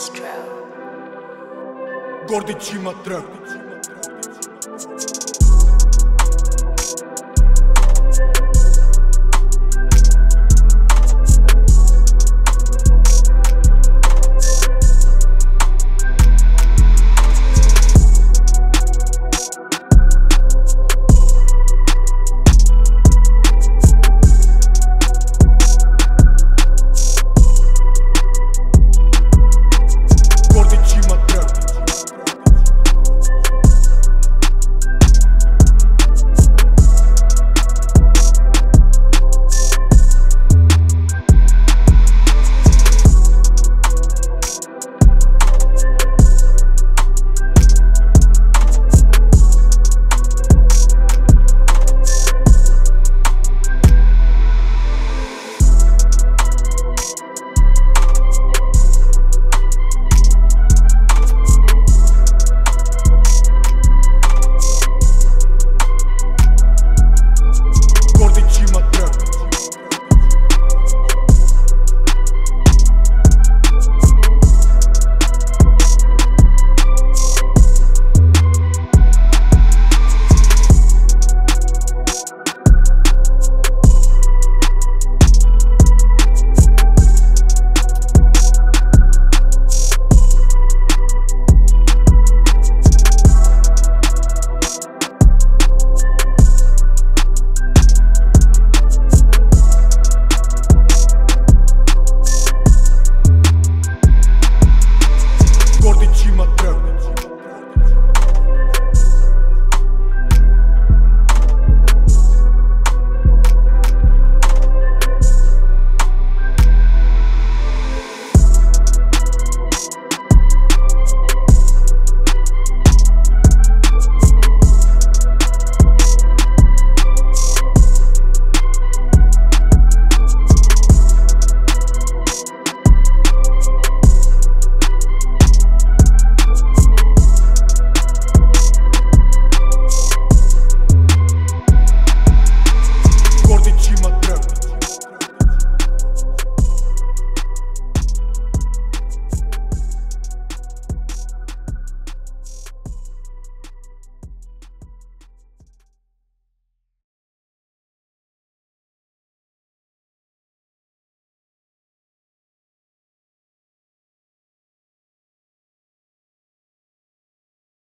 Astro. Gordy Chima Trap.